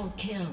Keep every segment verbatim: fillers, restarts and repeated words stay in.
Double kill.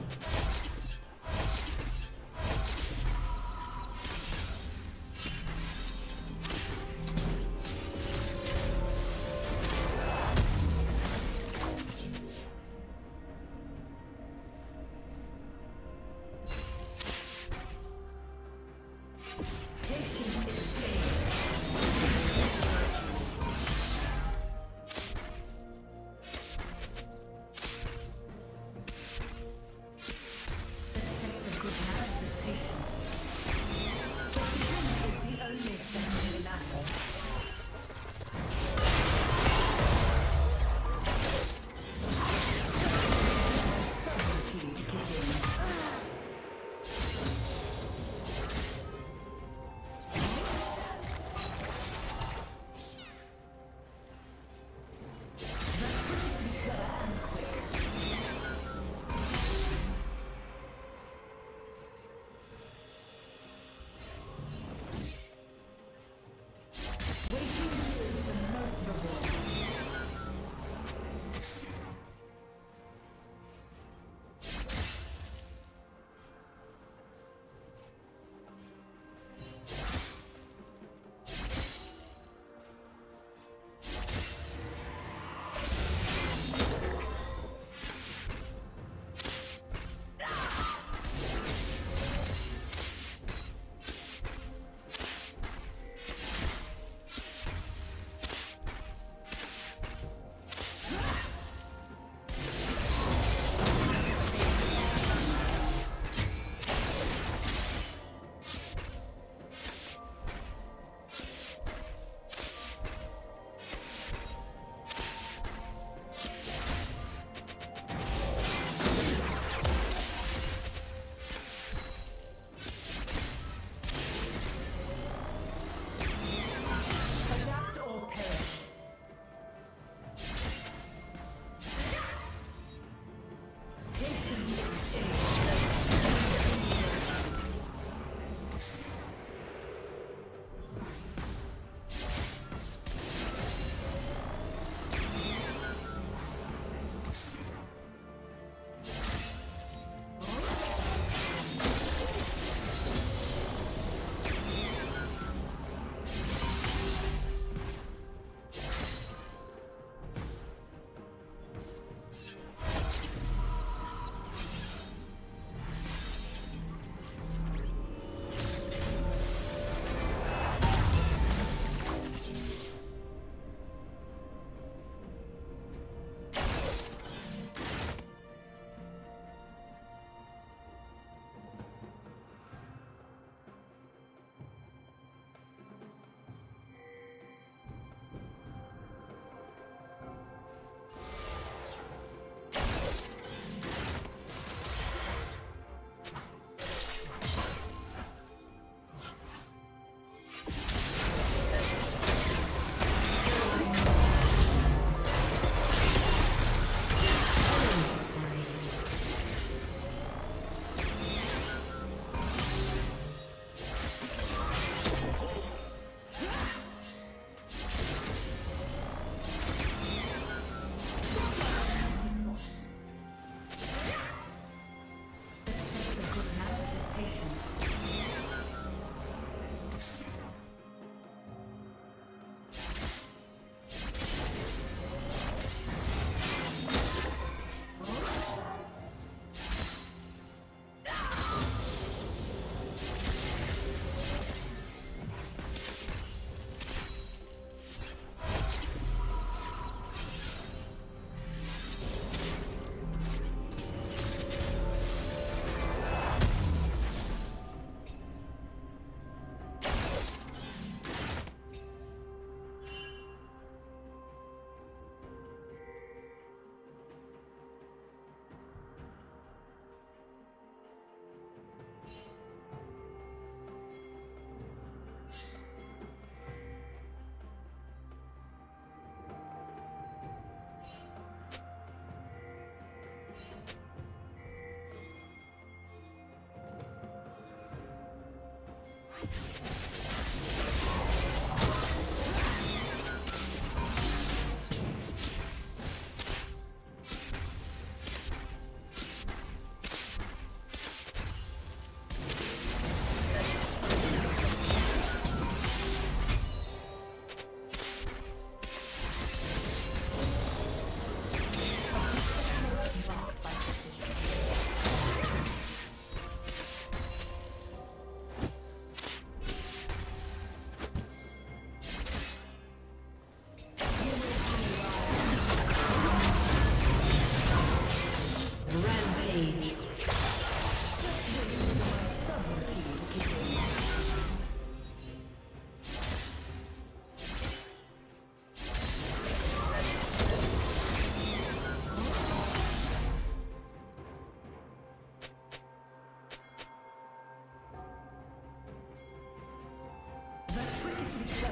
The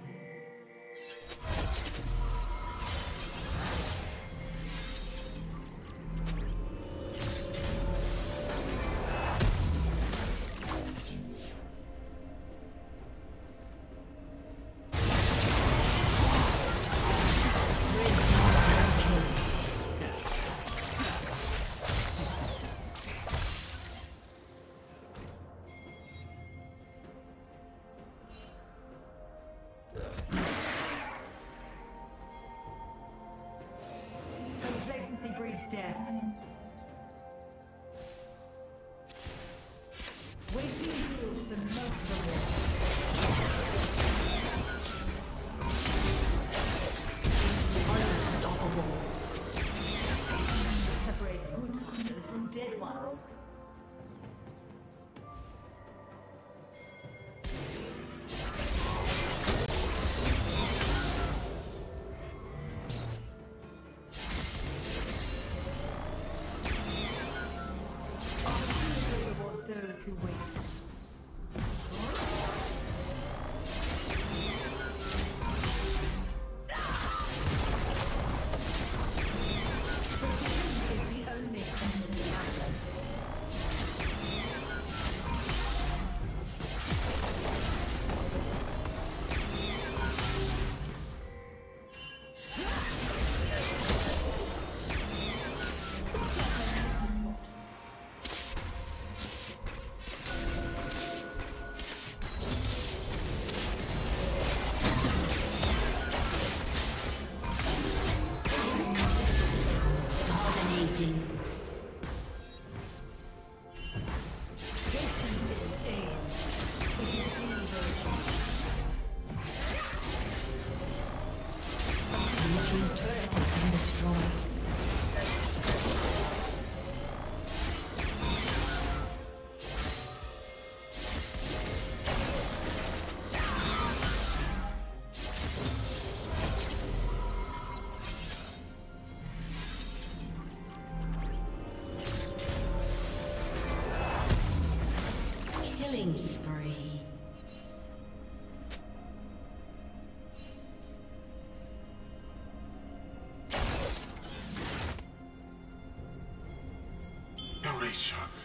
Those who wait.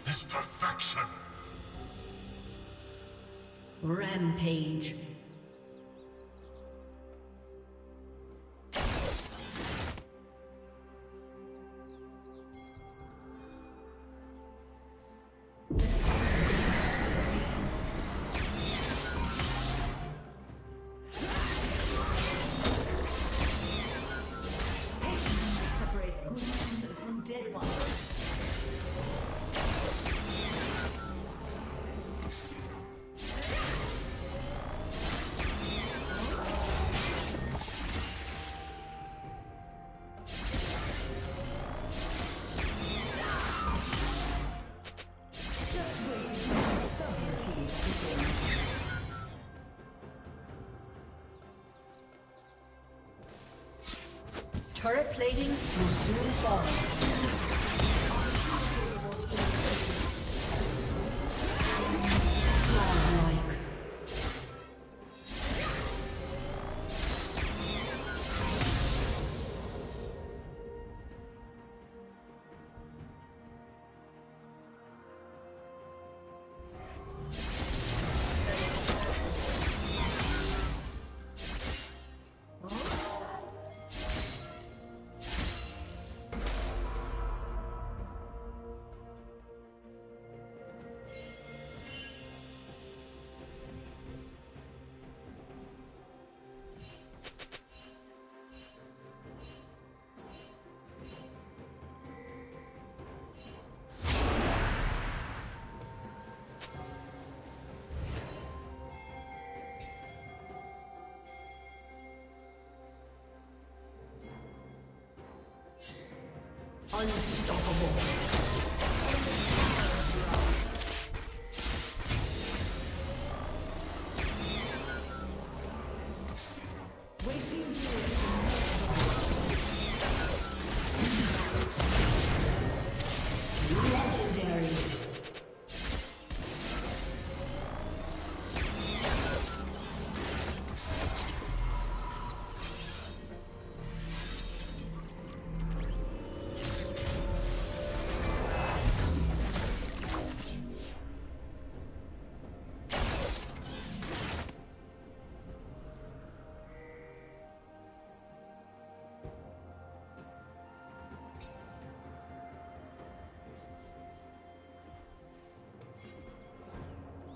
Is perfection. Rampage. Turret plating will soon fall.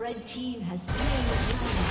Red team has slain the dragon.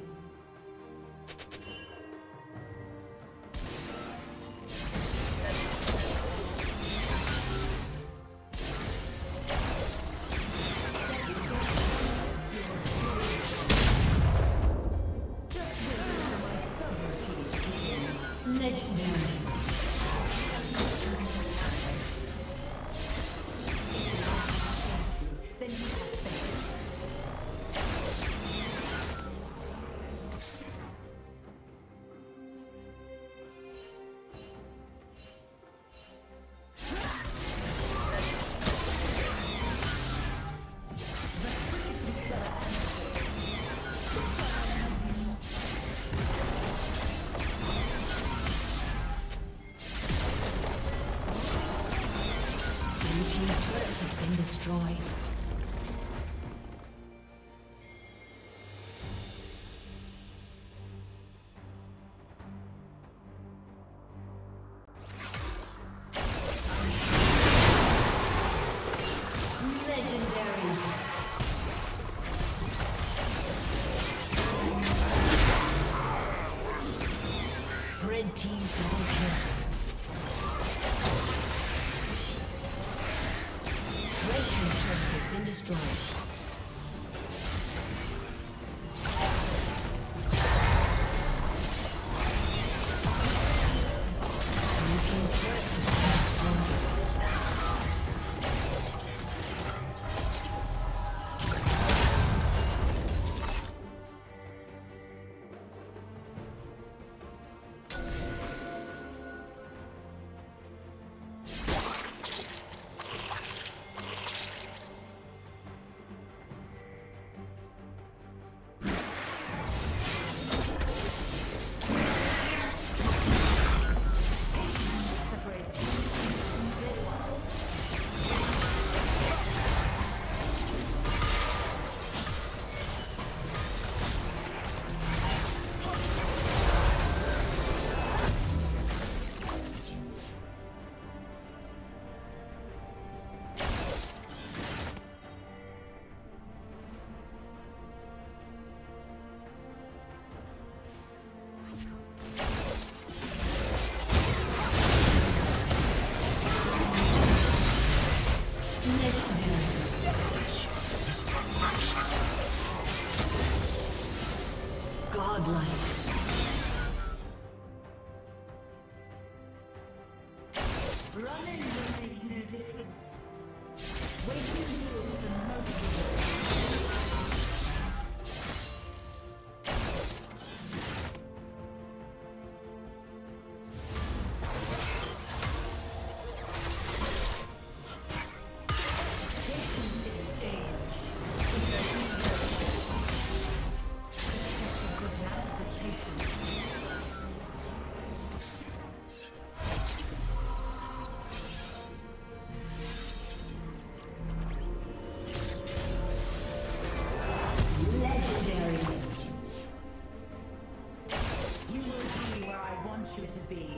speed.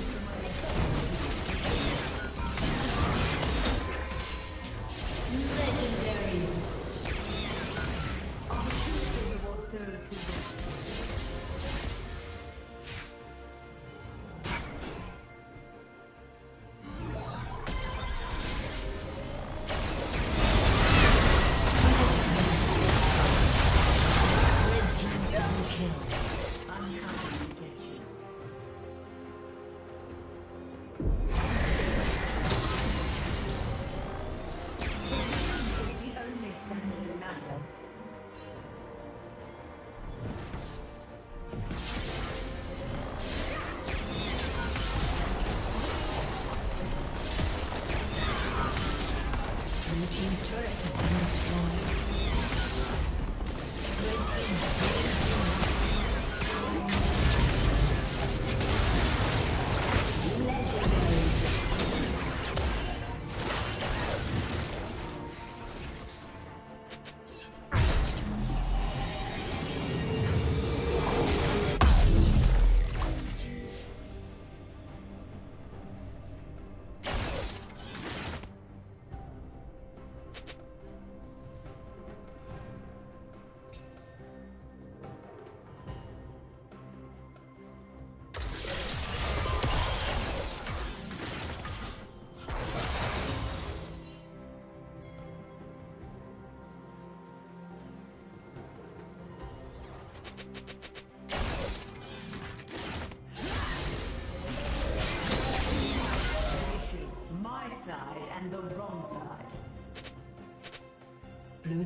Legendary. Opportunity rewards those who Blue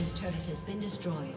Team's turret has been destroyed.